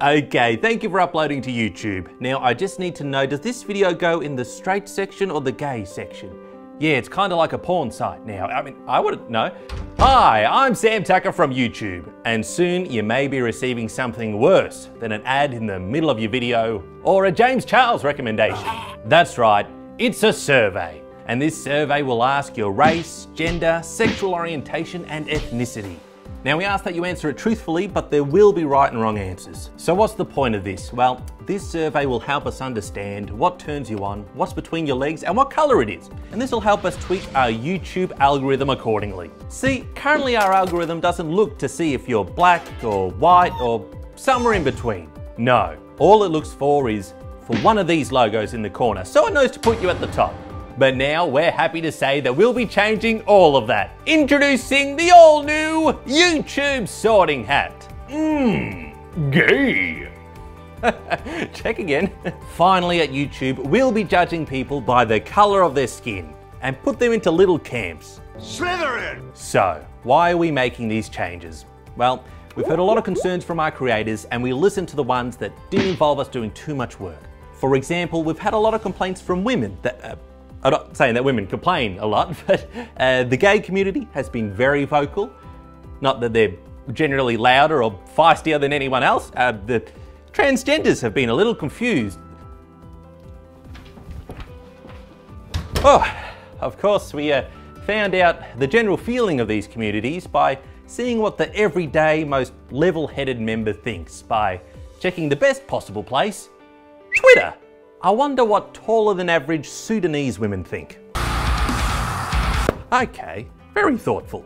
Okay, thank you for uploading to YouTube. Now I just need to know, does this video go in the straight section or the gay section? Yeah, it's kind of like a porn site now. I mean, I wouldn't know. Hi, I'm Sam Tucker from YouTube, and soon you may be receiving something worse than an ad in the middle of your video or a James Charles recommendation. That's right, it's a survey. And this survey will ask your race, gender, sexual orientation, and ethnicity. Now we ask that you answer it truthfully, but there will be right and wrong answers. So what's the point of this? Well, this survey will help us understand what turns you on, what's between your legs, and what color it is. And this will help us tweak our YouTube algorithm accordingly. See, currently our algorithm doesn't look to see if you're black or white or somewhere in between. No, all it looks for is for one of these logos in the corner, so it knows to put you at the top. But now we're happy to say that we'll be changing all of that. Introducing the all new YouTube sorting hat. Gay. Check again. Finally at YouTube, we'll be judging people by the color of their skin and put them into little camps. Slytherin! So, why are we making these changes? Well, we've heard a lot of concerns from our creators and we listened to the ones that didn't involve us doing too much work. For example, we've had a lot of complaints from women that I'm not saying that women complain a lot, but the gay community has been very vocal. Not that they're generally louder or feistier than anyone else. The transgenders have been a little confused. Oh, of course, we found out the general feeling of these communities by seeing what the everyday, most level-headed member thinks by checking the best possible place, Twitter. I wonder what taller than average Sudanese women think. Okay, very thoughtful.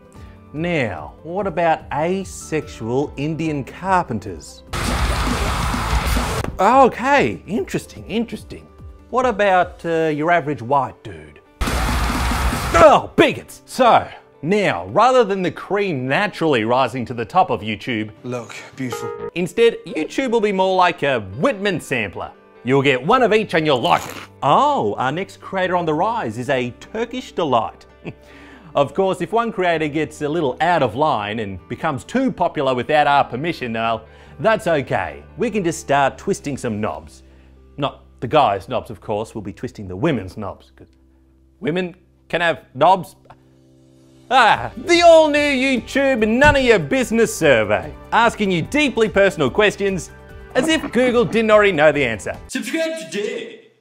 Now, what about asexual Indian carpenters? Okay, interesting. What about your average white dude? Oh, bigots! So, now, rather than the cream naturally rising to the top of YouTube, look, beautiful. Instead, YouTube will be more like a Whitman sampler. You'll get one of each and you'll like it. Oh, our next creator on the rise is a Turkish delight. Of course, if one creator gets a little out of line and becomes too popular without our permission, well, that's okay. We can just start twisting some knobs. Not the guys' knobs, of course, we'll be twisting the women's knobs. 'Cause women can have knobs. Ah, the all new YouTube None of Your Business survey. Asking you deeply personal questions as if Google didn't already know the answer. Subscribe today!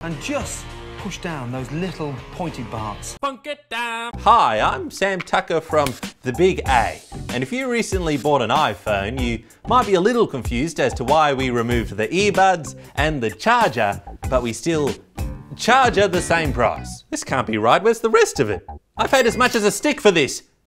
And just push down those little pointy parts. Punk it down! Hi, I'm Sam Tucker from The Big A. And if you recently bought an iPhone, you might be a little confused as to why we removed the earbuds and the charger, but we still charge at the same price. This can't be right, where's the rest of it? I paid as much as a stick for this.